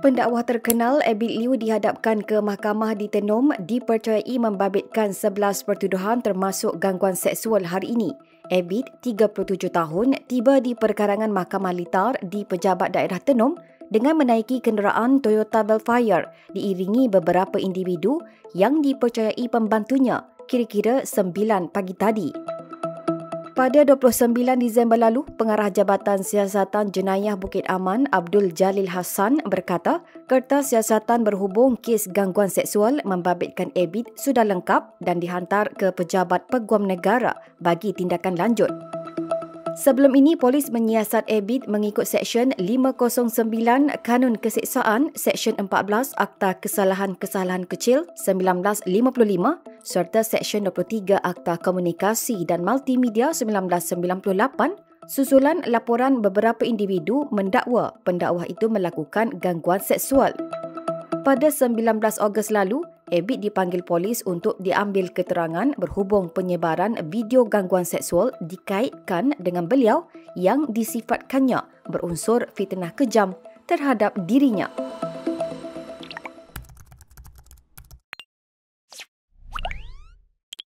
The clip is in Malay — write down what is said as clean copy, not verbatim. Pendakwa terkenal Ebit Lew dihadapkan ke mahkamah di Tenom dipercayai membabitkan 11 pertuduhan termasuk gangguan seksual hari ini. Ebit, 37 tahun, tiba di perkarangan mahkamah litar di Pejabat Daerah Tenom dengan menaiki kenderaan Toyota Vellfire diiringi beberapa individu yang dipercayai pembantunya kira-kira 9 pagi tadi. Pada 29 Disember lalu, Pengarah Jabatan Siasatan Jenayah Bukit Aman, Abdul Jalil Hassan berkata, kertas siasatan berhubung kes gangguan seksual membabitkan Ebit sudah lengkap dan dihantar ke Pejabat Peguam Negara bagi tindakan lanjut. Sebelum ini, polis menyiasat Ebit mengikut Seksyen 509 Kanun Keseksaan, Seksyen 14 Akta Kesalahan-Kesalahan Kecil 1955 serta Seksyen 23 Akta Komunikasi dan Multimedia 1998 susulan laporan beberapa individu mendakwa pendakwa itu melakukan gangguan seksual. Pada 19 Ogos lalu, Ebit dipanggil polis untuk diambil keterangan berhubung penyebaran video gangguan seksual dikaitkan dengan beliau yang disifatkannya berunsur fitnah kejam terhadap dirinya.